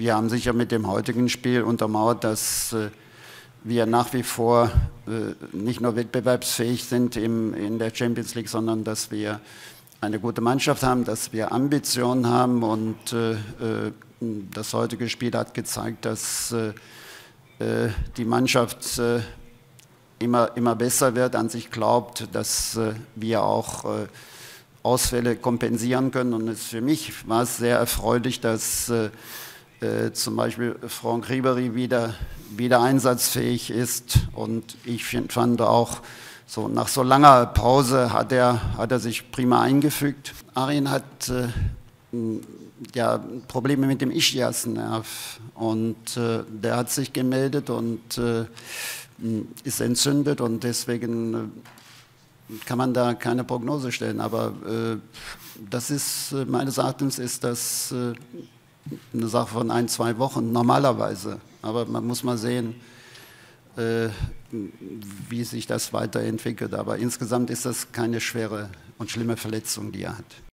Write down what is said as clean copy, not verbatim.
wir haben sicher mit dem heutigen Spiel untermauert, dass wir nach wie vor nicht nur wettbewerbsfähig sind in der Champions League, sondern dass wir eine gute Mannschaft haben, dass wir Ambitionen haben, und das heutige Spiel hat gezeigt, dass die Mannschaft immer besser wird, an sich glaubt, dass wir auch Ausfälle kompensieren können. Und für mich war es sehr erfreulich, dass zum Beispiel Frank Ribery wieder einsatzfähig ist, und ich fand auch, so, nach so langer Pause hat er sich prima eingefügt. Arjen hat ja, Probleme mit dem Ischiasnerv, und der hat sich gemeldet und ist entzündet, und deswegen kann man da keine Prognose stellen. Aber das ist, meines Erachtens, ist das eine Sache von 1–2 Wochen normalerweise. Aber man muss mal sehen, wie sich das weiterentwickelt. Aber insgesamt ist das keine schwere und schlimme Verletzung, die er hat.